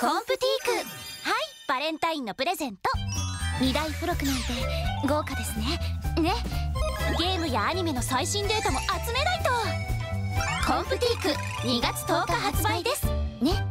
コンプティーク、はい、バレンタインのプレゼント。二大付録なんて豪華ですね。ね、ゲームやアニメの最新データも集めないと。コンプティーク2月10日発売ですね。